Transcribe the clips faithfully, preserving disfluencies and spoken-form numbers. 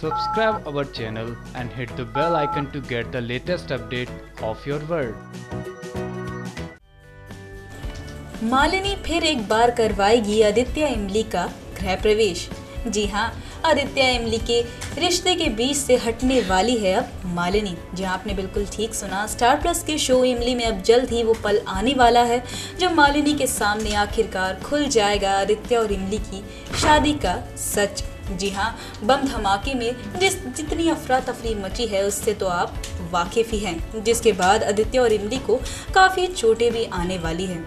Subscribe our channel and hit the bell icon to get the latest update of your world। Malini फिर एक बार करवाएगी आदित्य इमली का गृह प्रवेश। जी हाँ, आदित्य इमली के रिश्ते के बीच से हटने वाली है अब मालिनी। जहाँ आपने बिल्कुल ठीक सुना, स्टार प्लस के शो इमली में अब जल्द ही वो पल आने वाला है जब मालिनी के सामने आखिरकार खुल जाएगा आदित्य और इमली की शादी का सच। जी हाँ, बम धमाके में जिस जितनी अफरा तफरी मची है उससे तो आप वाकिफ़ ही हैं, जिसके बाद आदित्य और इमली को काफ़ी चोटें भी आने वाली हैं।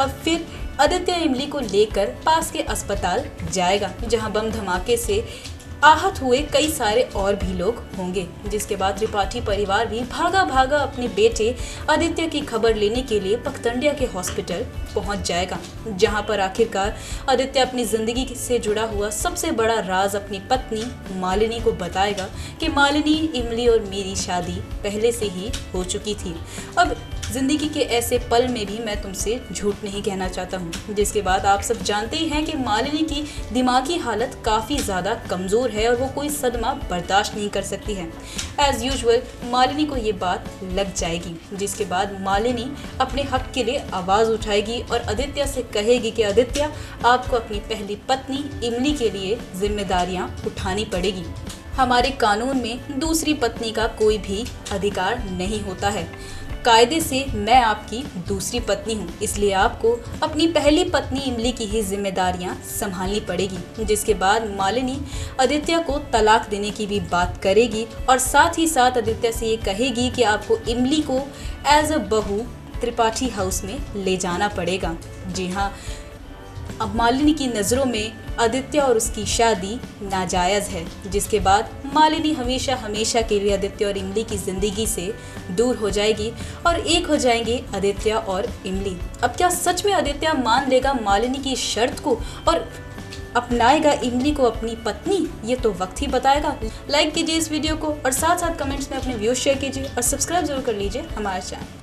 अब फिर आदित्य इमली को लेकर पास के अस्पताल जाएगा, जहां बम धमाके से आहत हुए कई सारे और भी लोग होंगे। जिसके बाद त्रिपाठी परिवार भी भागा भागा अपने बेटे आदित्य की खबर लेने के लिए पखतंडिया के हॉस्पिटल पहुंच जाएगा, जहां पर आखिरकार आदित्य अपनी ज़िंदगी से जुड़ा हुआ सबसे बड़ा राज अपनी पत्नी मालिनी को बताएगा कि मालिनी, इमली और मेरी शादी पहले से ही हो चुकी थी। अब ज़िंदगी के ऐसे पल में भी मैं तुमसे झूठ नहीं कहना चाहता हूँ। जिसके बाद आप सब जानते ही हैं कि मालिनी की दिमागी हालत काफ़ी ज़्यादा कमज़ोर है और वो कोई सदमा बर्दाश्त नहीं कर सकती है। एज़ यूजुअल मालिनी को ये बात लग जाएगी, जिसके बाद मालिनी अपने हक के लिए आवाज़ उठाएगी और आदित्य से कहेगी कि आदित्य, आपको अपनी पहली पत्नी इमली के लिए जिम्मेदारियाँ उठानी पड़ेगी। हमारे कानून में दूसरी पत्नी का कोई भी अधिकार नहीं होता है। कायदे से मैं आपकी दूसरी पत्नी हूँ, इसलिए आपको अपनी पहली पत्नी इमली की ही जिम्मेदारियाँ संभालनी पड़ेगी। जिसके बाद मालिनी आदित्य को तलाक देने की भी बात करेगी और साथ ही साथ आदित्य से ये कहेगी कि आपको इमली को एज अ बहू त्रिपाठी हाउस में ले जाना पड़ेगा। जी हाँ, अब मालिनी की नज़रों में आदित्य और उसकी शादी नाजायज़ है। जिसके बाद मालिनी हमेशा हमेशा के लिए आदित्य और इमली की ज़िंदगी से दूर हो जाएगी और एक हो जाएंगे आदित्य और इमली। अब क्या सच में आदित्य मान लेगा मालिनी की शर्त को और अपनाएगा इमली को अपनी पत्नी, ये तो वक्त ही बताएगा। लाइक कीजिए इस वीडियो को और साथ साथ कमेंट्स में अपने व्यूज़ शेयर कीजिए और सब्सक्राइब जरूर कर लीजिए हमारा चैनल।